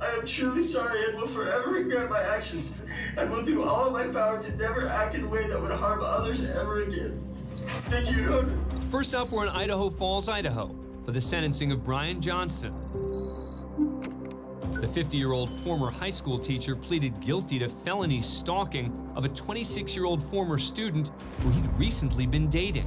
I am truly sorry and will forever regret my actions, and will do all in my power to never act in a way that would harm others ever again. Thank you, Your Honor. First up, we're in Idaho Falls, Idaho, for the sentencing of Brian Johnson. The 50-year-old former high school teacher pleaded guilty to felony stalking of a 26-year-old former student who he'd recently been dating.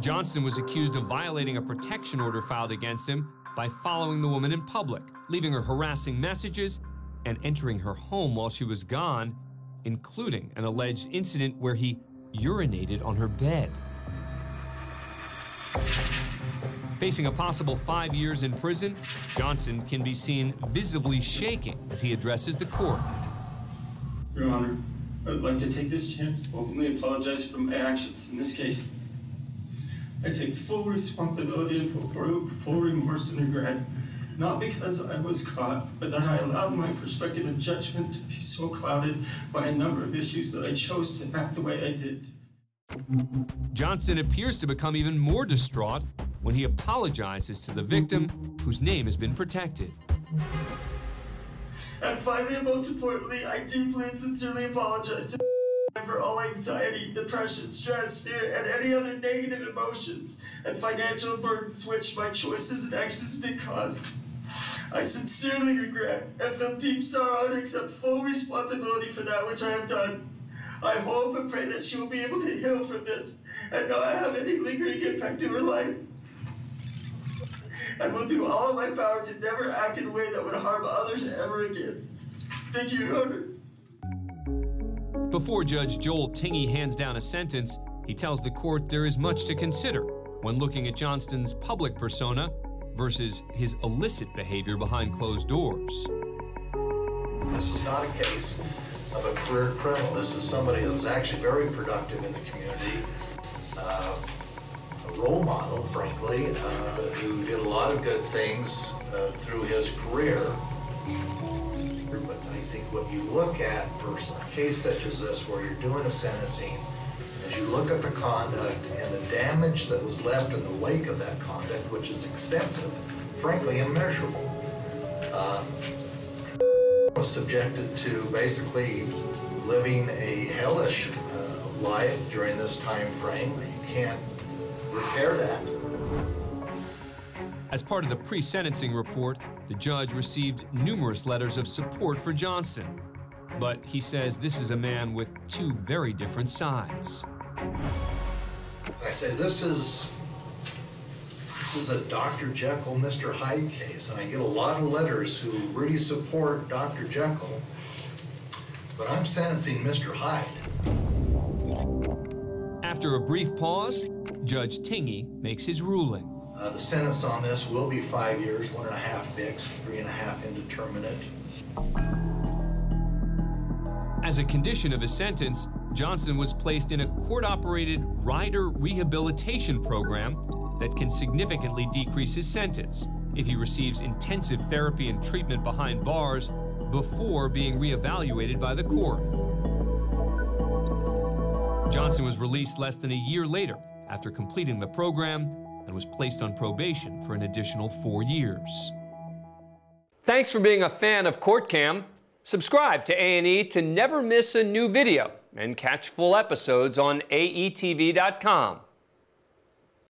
Johnson was accused of violating a protection order filed against him by following the woman in public, leaving her harassing messages, and entering her home while she was gone, including an alleged incident where he urinated on her bed. Facing a possible 5 years in prison, Johnson can be seen visibly shaking as he addresses the court. Your Honor, I would like to take this chance to openly apologize for my actions in this case. I take full responsibility for full remorse and regret, not because I was caught, but that I allowed my perspective and judgment to be so clouded by a number of issues that I chose to act the way I did. Johnson appears to become even more distraught when he apologizes to the victim, whose name has been protected. And finally, and most importantly, I deeply and sincerely apologize for all anxiety, depression, stress, fear, and any other negative emotions and financial burdens which my choices and actions did cause. I sincerely regret and feel deep sorrow and accept full responsibility for that which I have done. I hope and pray that she will be able to heal from this and not have any lingering impact in her life. I will do all in my power to never act in a way that would harm others ever again. Thank you, Your Honor. Before Judge Joel Tingey hands down a sentence, he tells the court there is much to consider when looking at Johnston's public persona versus his illicit behavior behind closed doors. This is not a case of a career criminal. This is somebody that was actually very productive in the community, a role model, frankly, who did a lot of good things through his career. But I think what you look at for a case such as this, where you're doing a sentencing, is you look at the conduct and the damage that was left in the wake of that conduct, which is extensive, frankly immeasurable. Was subjected to basically living a hellish life during this time frame. You can't repair that. As part of the pre-sentencing report, the judge received numerous letters of support for Johnson, but he says this is a man with two very different sides. I say this is a Dr. Jekyll, Mr. Hyde case, and I get a lot of letters who really support Dr. Jekyll, but I'm sentencing Mr. Hyde. After a brief pause, Judge Tingey makes his ruling. The sentence on this will be 5 years, 1.5 mixed, 3.5 indeterminate. As a condition of his sentence, Johnson was placed in a court-operated rider rehabilitation program that can significantly decrease his sentence if he receives intensive therapy and treatment behind bars before being reevaluated by the court. Johnson was released less than a year later after completing the program and was placed on probation for an additional 4 years. Thanks for being a fan of Court Cam. Subscribe to A&E to never miss a new video and catch full episodes on aetv.com.